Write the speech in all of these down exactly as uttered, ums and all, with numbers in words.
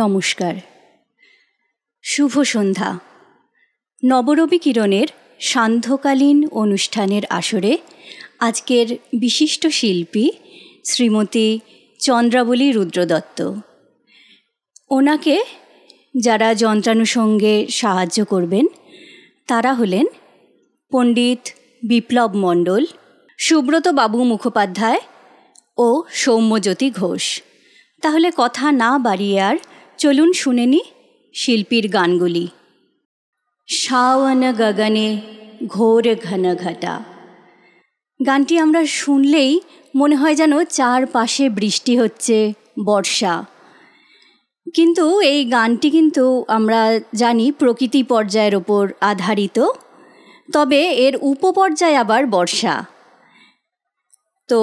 नमस्कार शुभ सन्ध्या। नवरबि किरणेर सांध्यकालीन अनुष्ठानेर आसरे आजकेर विशिष्ट शिल्पी श्रीमती चंद्राबली रुद्र दत्त, ओनाके जारा यंत्रानुषंगे साहाज्य करबेन तारा हलेन पंडित विप्लव मंडल, सुब्रत बाबू मुखोपाध्याय और सौम्यज्योति घोष। ताहले कथा ना बाड़िये आर चलुन शुनेनी शिल्पीर गानगुली। श्रावण गगने घोर घन घटा गानटी आमरा शुनलेई मने हय जानो चारपाशे बृष्टि होच्छे, बर्षा। किन्तु एई गानटी किन्तु आमरा जानी प्रकृति पर्यायेर उपर आधारित, तबे एर उपपर्याय आबार बर्षा। तो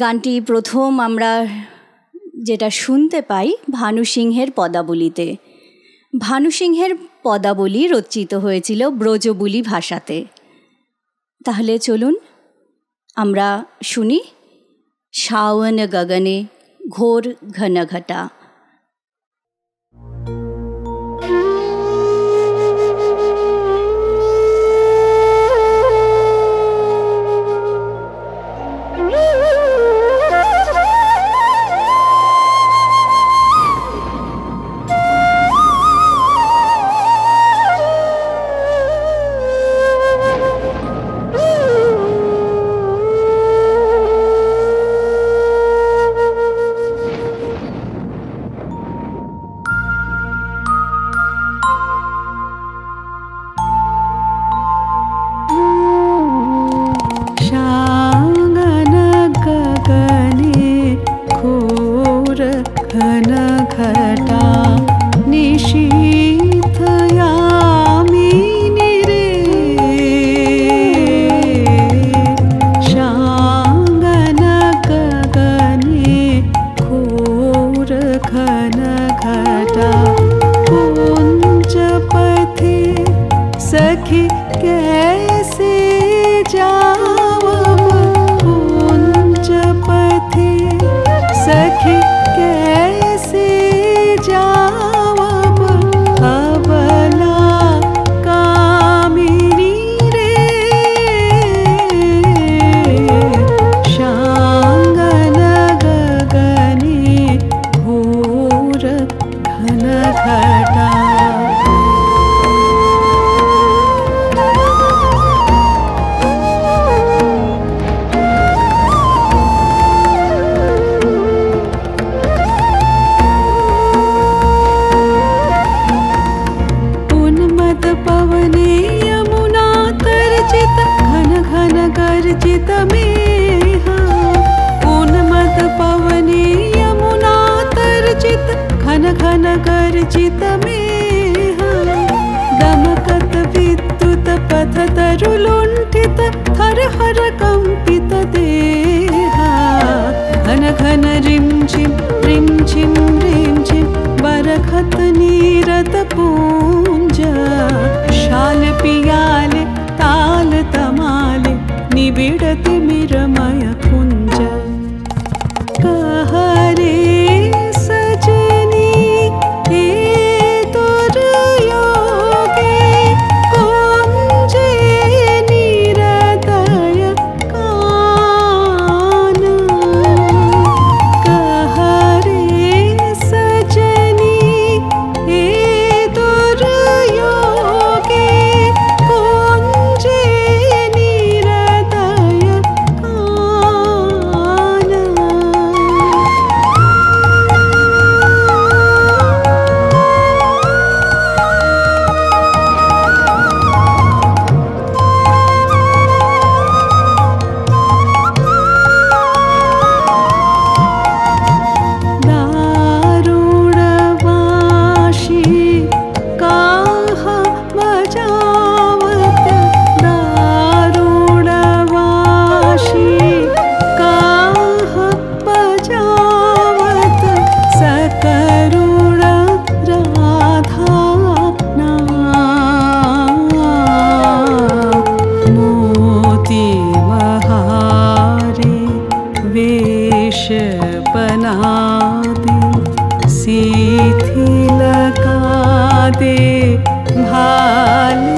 गानटी प्रथम आमरा जेटा शुनते पाई भानु सिंहेर पदावलीते। भानु सिंहेर पदावली रचित हयेछिलो ब्रजबुली भाषाते। ताहले चलुन आमरा शुनी। श्रावण गगने घोर घन घटा पना दी सी थी। सुनते भाले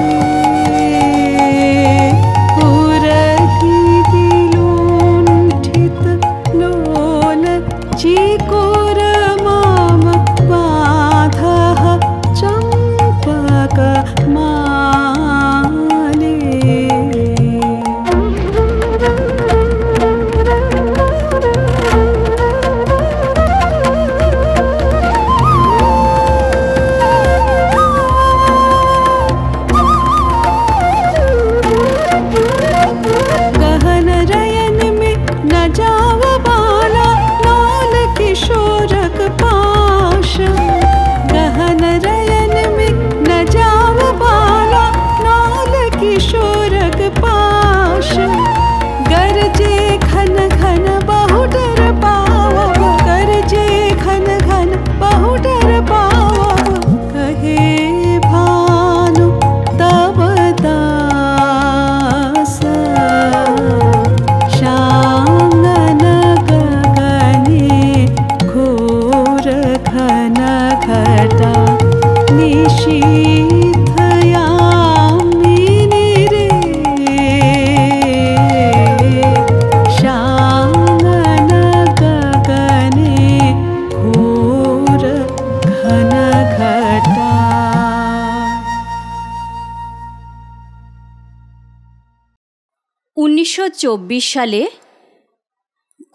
चौबीस साले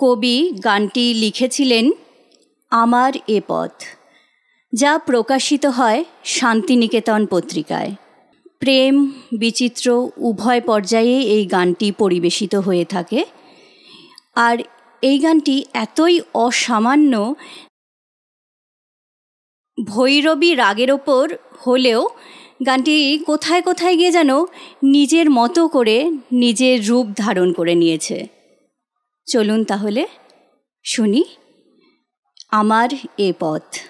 कवि गानटी लिखेछिलेन आमार ए पथ जा प्रकाशित हय शांति निकेतन पत्रिकाय। प्रेम विचित्र उभय पर्याये एई गानटी परिवेशित हये थाके आर एई गानटी एतई असामान्य भैरवी रागेर ओपर हलेओ गानटी कोथाय कोथाय गिये जानो निजेर मतो करे निजेर रूप धारण करे नियेछे। चलुन ताहले शुनी आमार ए पथ।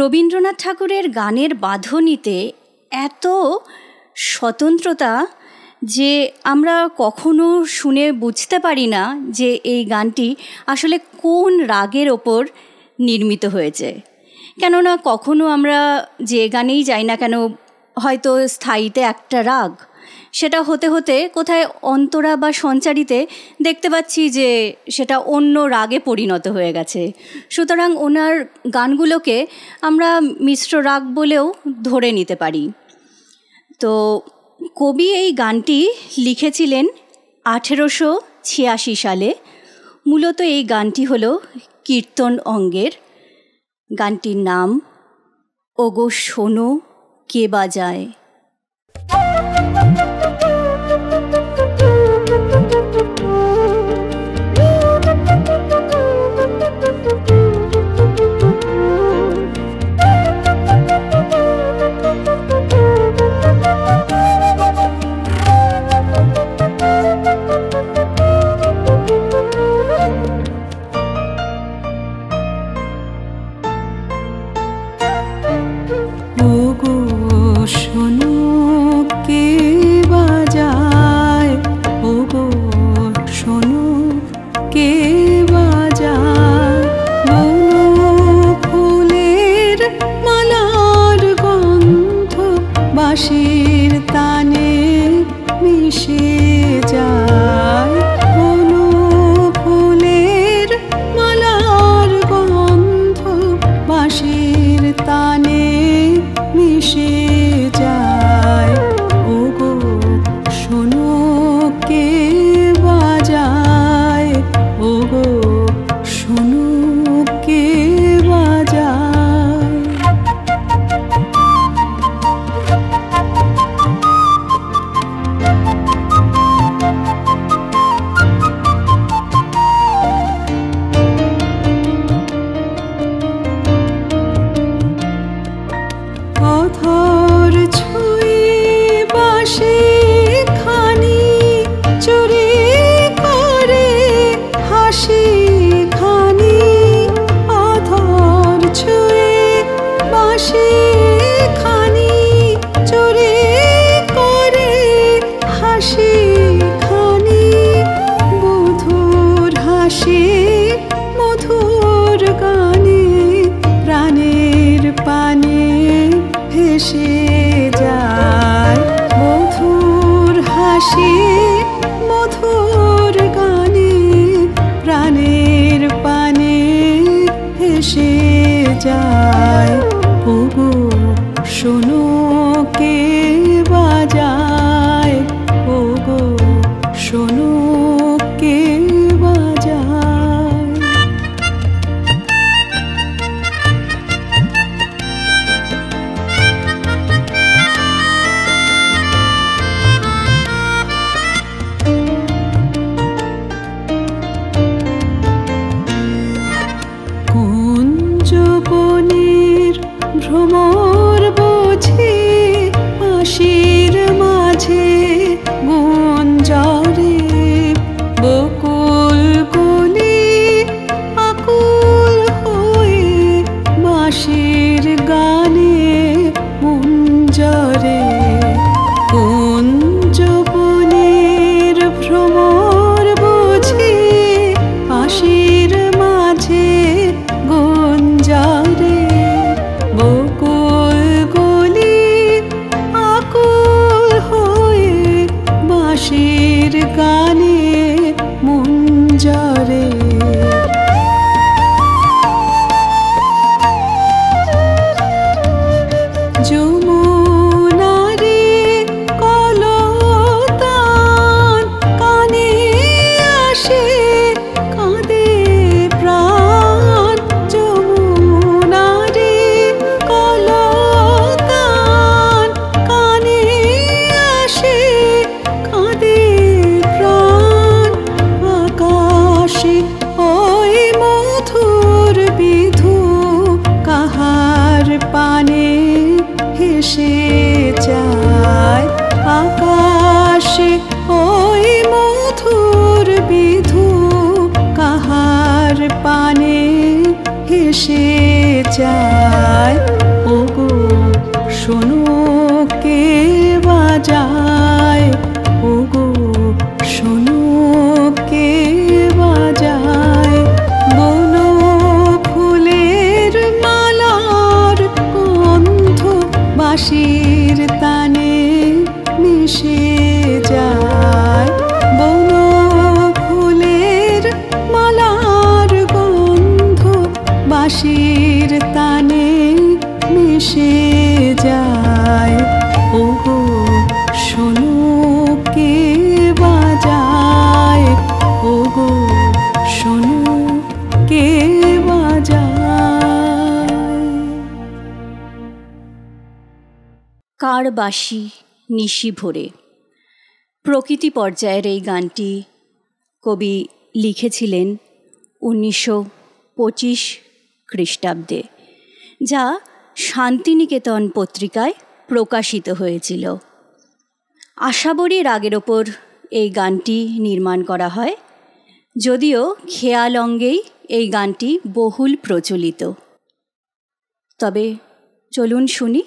রবীন্দ্রনাথ ঠাকুরের গানের বাঁধনীতে এত স্বতন্ত্রতা যে আমরা কখনো শুনে বুঝতে পারি না যে এই গানটি আসলে কোন রাগের ওপর নির্মিত হয়েছে। কেননা কখনো আমরা যে গানেই যাই না কেন হয়তো স্থায়ীতে একটা রাগ, সেটা হতে হতে কোথায় অন্তরা বা সঞ্চারিতে দেখতে পাচ্ছি যে সেটা অন্য রাগে পরিণত হয়ে গেছে। সুতরাং ওনার গানগুলোকে আমরা মিশ্র রাগ বলেও ধরে নিতে পারি। তো কবি এই গানটি লিখেছিলেন আঠেরোশো ছিয়াশি সালে। মূলত এই গানটি হল কীর্তন অঙ্গের। গানটির নাম ওগো শোনো কে বাজায়। Bye. শোনো কে বাজায়, ওগো শোনো কে বাজায়, বন ফুলের মালার গন্ধ বাঁশির তানে মিশে যায়, বন ফুলের মালার গন্ধ বাঁশির তানে মিশে যায়, ওগো শোনো কে বাজায়, ওগো শোনো কে বাজায়। কার বাঁশি নিশি ভোরে, প্রকৃতি পর্যায়ের এই গানটি কবি লিখেছিলেন উনিশশো পঁচিশ খ্রিস্টাব্দে, যা শান্তি নিকেতন পত্রিকায় প্রকাশিত হয়েছিল। আশাবরী রাগের ওপর এই গানটি নির্মাণ করা হয়, যদিও খেয়াল অঙ্গেই এই গানটি বহুল প্রচলিত। তবে চলুন শুনি।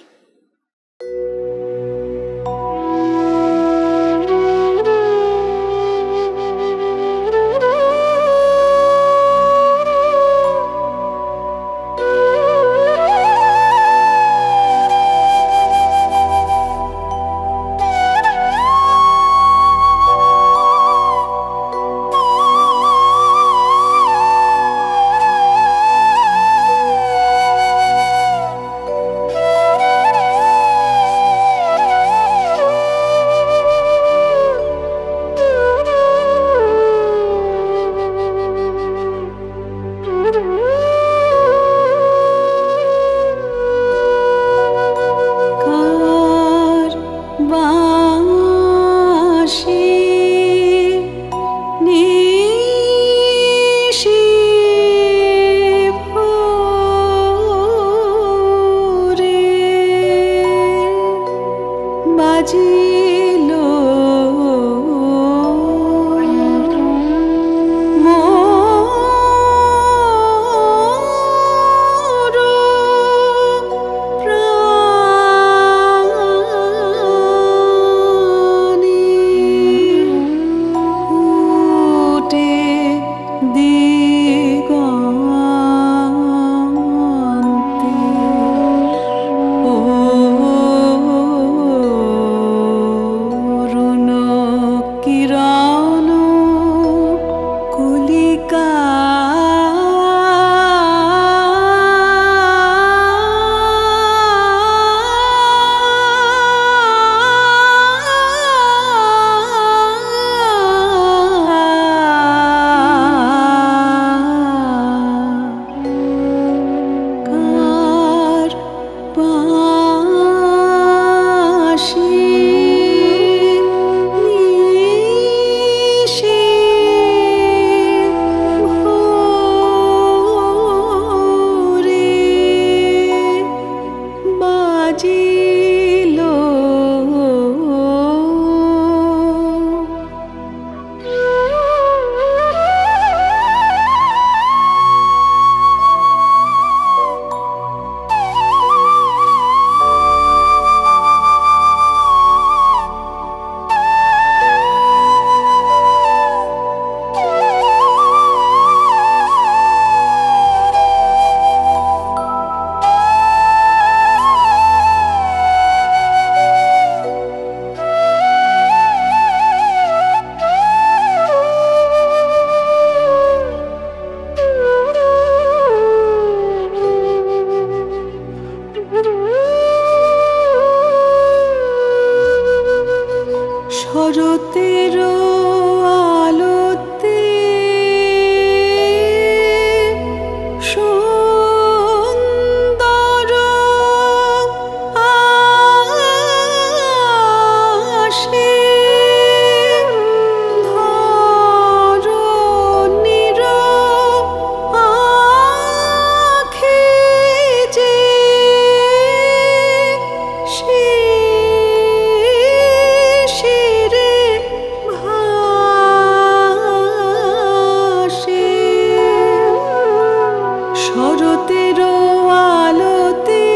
শরতের আলোতে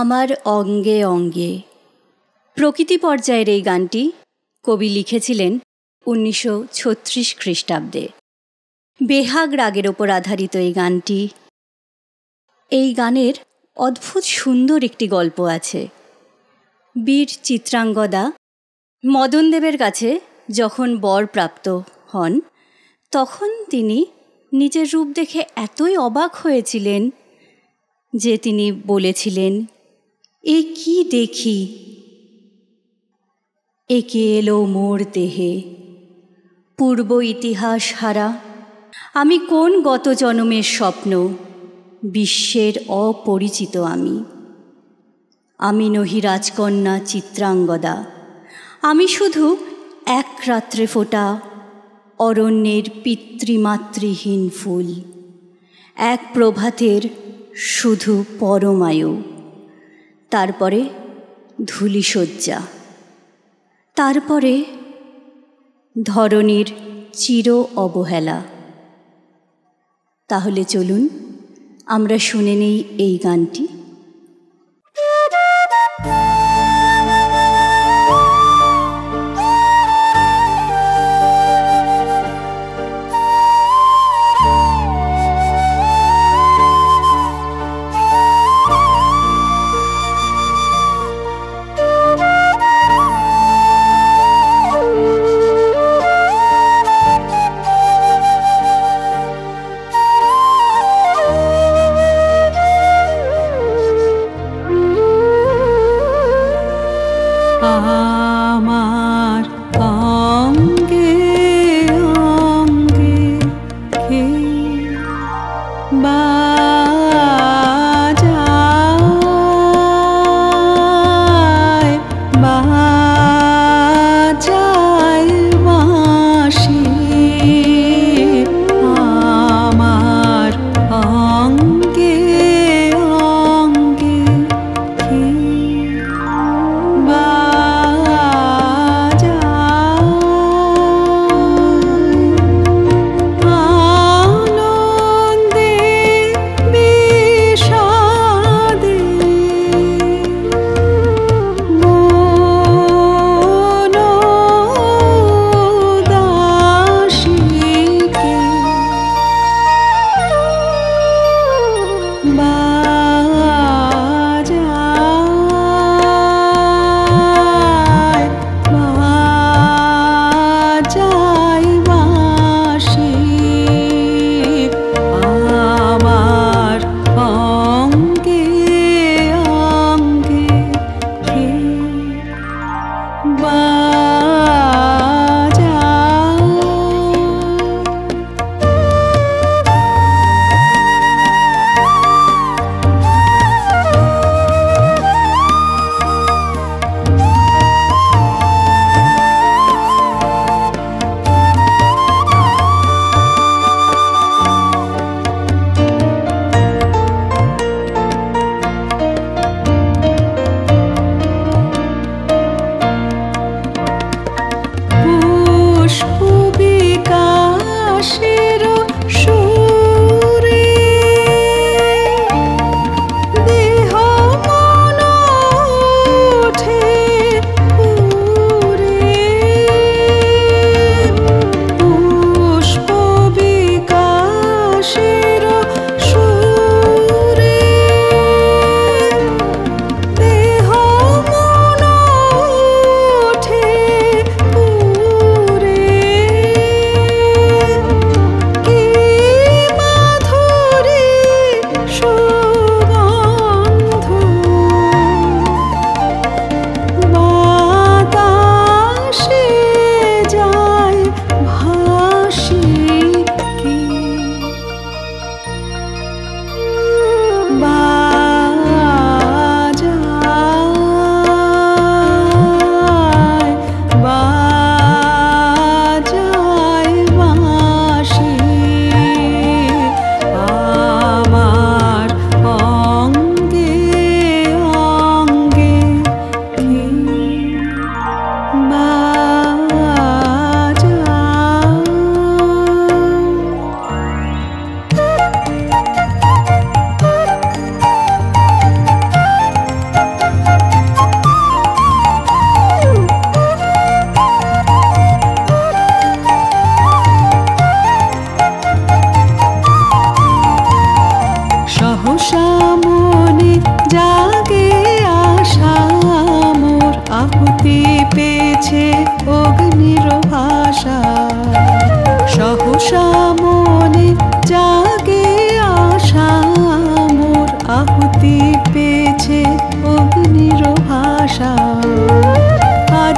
আমার অঙ্গে অঙ্গে। প্রকৃতি পর্যায়ের এই গানটি কবি লিখেছিলেন উনিশশো ছত্রিশ খ্রিস্টাব্দে। বেহাগ রাগের ওপর আধারিত এই গানটি। এই গানের অদ্ভুত সুন্দর একটি গল্প আছে। বীর চিত্রাঙ্গদা মদন দেবের কাছে যখন বর প্রাপ্ত হন তখন তিনি নিজের রূপ দেখে এতই অবাক হয়েছিলেন যে তিনি বলেছিলেন, এ কি দেখি, একে এলো মোর দেহে পূর্ব ইতিহাস হারা, আমি কোন গত জন্মের স্বপ্ন বিশ্বের অপরিচিত, আমি আমি নহি রাজকন্যা চিত্রাঙ্গদা, আমি শুধু এক রাত্রে ফোটা অরণ্যের পিতৃমাতৃহীন ফুল, এক প্রভাতের শুধু পরমায়ু, তারপরে ধূলিসজ্জা, তারপরে ধরণীর চির অবহেলা। তাহলে চলুন আমরা শুনে নেই এই গানটি।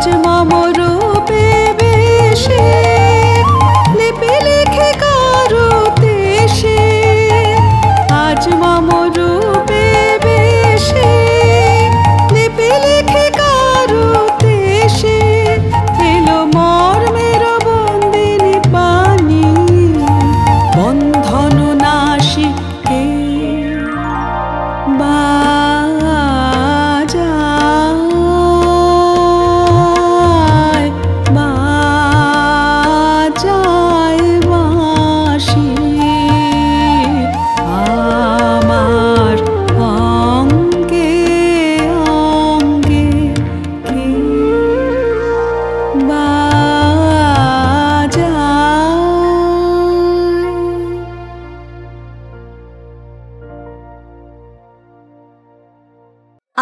আজ মম রূপে বেশে লিপি লিখে কারো দেশে আজ মম রূপে বেশে লিপি লিখে কারো দেশে এলো মর্মের বন্দিনী পানি বন্ধন নাশিকে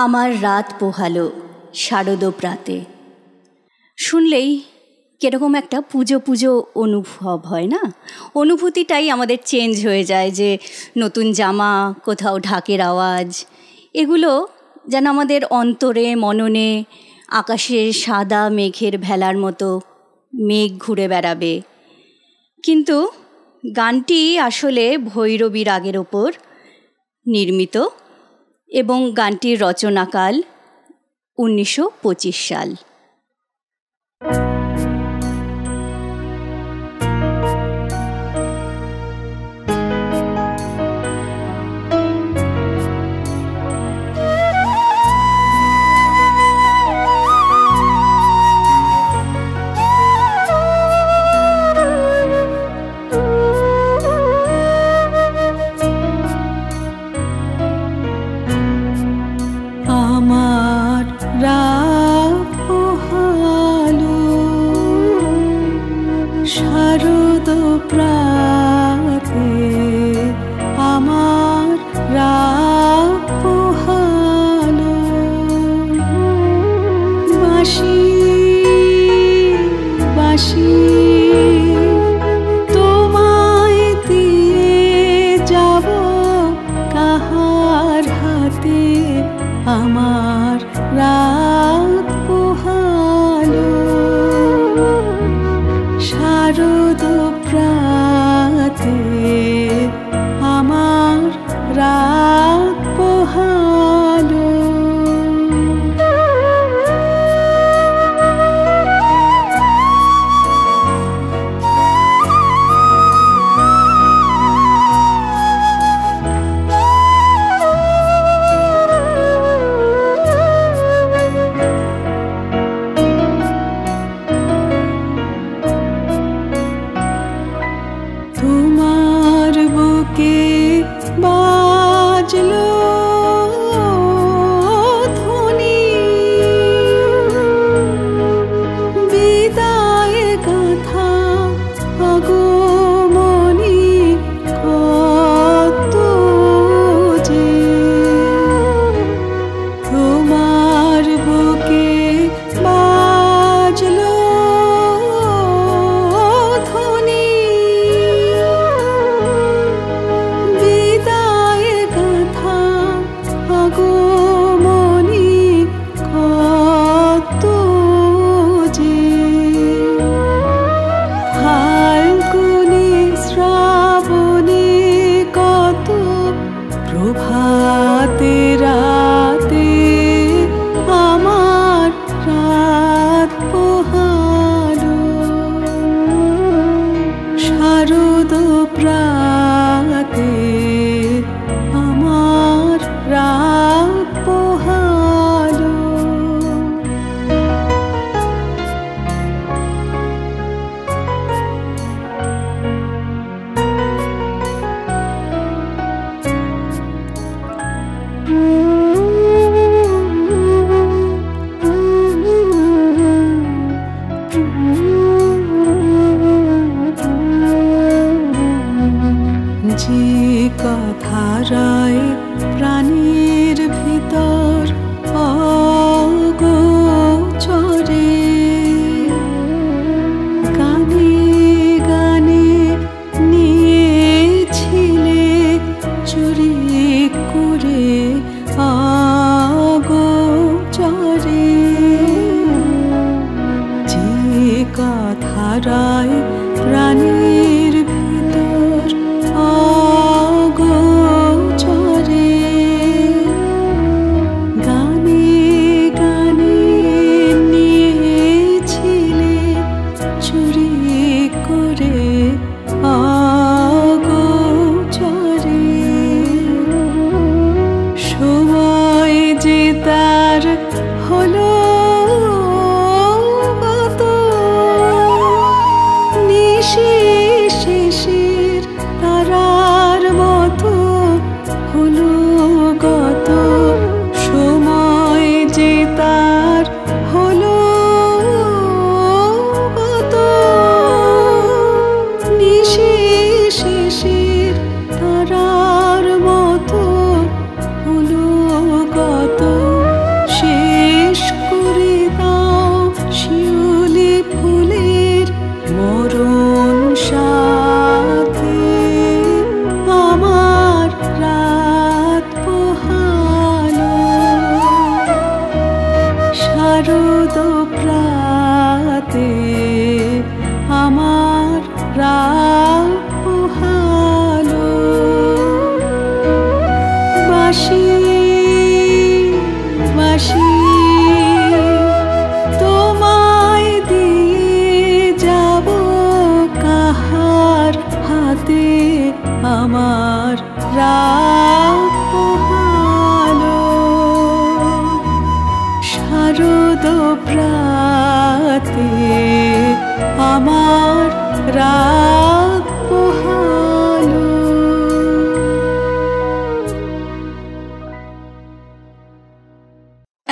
आमार रात पोहालो शारदो प्राते शुनलेई किरकम एक पुजो पुजो अनुभव है ना अनुभूतिटाई आमादेर चेंज हो जाए जे नतून जामा कोथाओ ढाकेर आवाज एगुलो जेन आमादेर अंतरे मनने आकाशे सादा मेघेर भेलार मतो मेघ घुरे बेड़ाबे किन्तु गानटी आसले भैरवी रागेर ओपर निर्मित एवं गानटीर रचनाकाल उन्नीशो पचिस साल।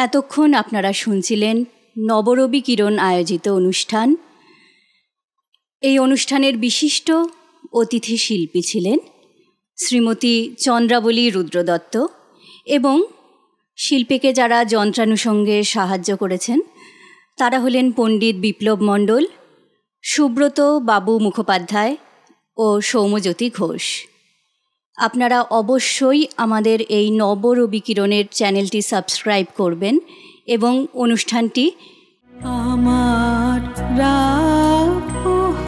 এতক্ষণ আপনারা শুনছিলেন নবরবি কিরণ আয়োজিত অনুষ্ঠান। এই অনুষ্ঠানের বিশিষ্ট অতিথি শিল্পী ছিলেন শ্রীমতী চন্দ্রাবলী রুদ্র দত্ত এবং শিল্পীকে যারা যন্ত্রানুষঙ্গে সাহায্য করেছেন তারা হলেন পণ্ডিত বিপ্লব মণ্ডল, সুব্রত বাবু মুখোপাধ্যায় ও সৌম্যজ্যোতি ঘোষ। আপনারা অবশ্যই আমাদের এই নবরবি কিরণের চ্যানেলটি সাবস্ক্রাইব করবেন এবং অনুষ্ঠানটি আমার